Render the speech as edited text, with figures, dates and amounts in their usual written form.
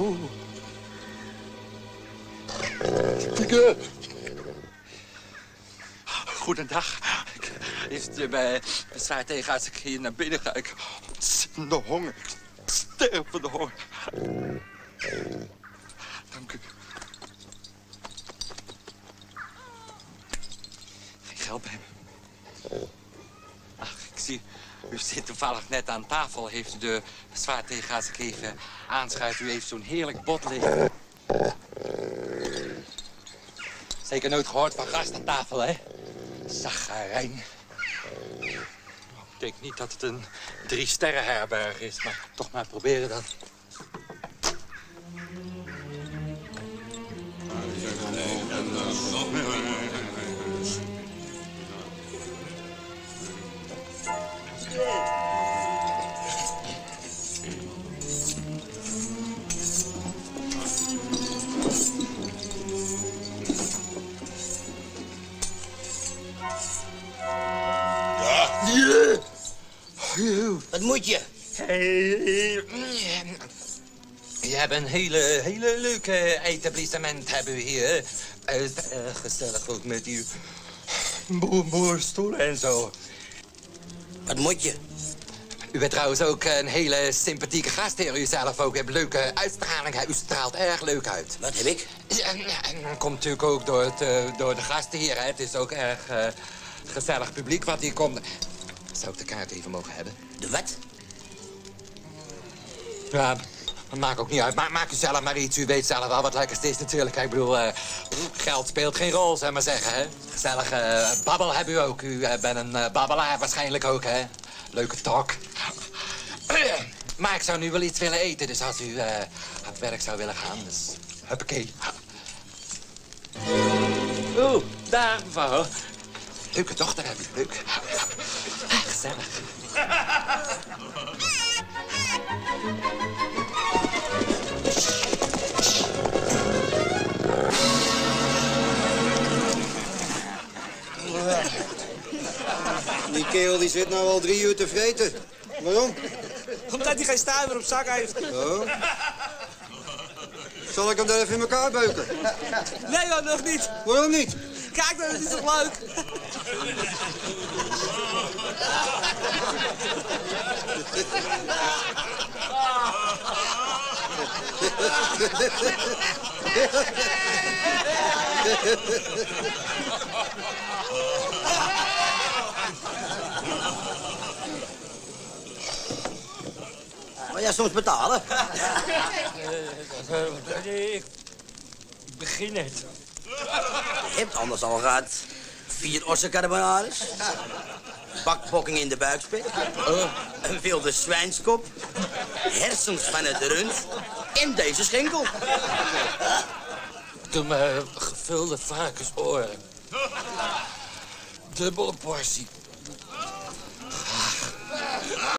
Oh. Pieke. Goedendag. Ik sta tegen als ik hier naar binnen ga. Ik zit de honger. Ik sterf van de honger. Dank u. Geen geld bij me. Ach, ik zie... U zit toevallig net aan tafel. Heeft u de zwaar tegen als ik even aanschuif. U heeft zo'n heerlijk bot liggen. Zeker nooit gehoord van gast aan tafel, hè? Zagarijn. Ik denk niet dat het een 3-sterren herberg is, maar toch maar proberen dan. Wat moet je? Je hebt een hele leuke etablissement hebben we hier. Gezellig ook met uw boerstoelen en zo. Wat moet je? U bent trouwens ook een hele sympathieke gastheer. U zelf ook hebt leuke uitstraling. U straalt erg leuk uit. Wat heb ik? Komt natuurlijk ook door de gasten hier. Hè. Het is ook erg gezellig publiek wat hier komt. Zou ik de kaart even mogen hebben? De wat? Ja, dat maakt ook niet uit. Maak u zelf maar iets. U weet zelf wel wat lekker is natuurlijk. Ik bedoel, geld speelt geen rol, zeg maar zeggen, hè? Gezellig babbel hebben u ook. U bent een babbelaar waarschijnlijk ook, hè? Leuke talk. Maar ik zou nu wel iets willen eten, dus als u aan het werk zou willen gaan, dus... Huppakee. Oeh, daar, vrouw. Leuke dochter heb ik, leuk. Gezellig. Die kerel die zit nou al 3 uur te vreten. Waarom? Omdat hij geen stuiver op zak heeft. Oh. Zal ik hem dan even in elkaar beuken? Nee hoor, nog niet. Waarom niet? Kijk nou, dat is toch leuk? Wil jij soms betalen? Ik begin het. Je hebt anders al gehad. 4 ossencarbonaris. Bakpokking in de buikspit. Een wilde zwijnskop. Hersens van het rund. En deze schenkel. Doe maar gevulde varkensoren. Dubbele portie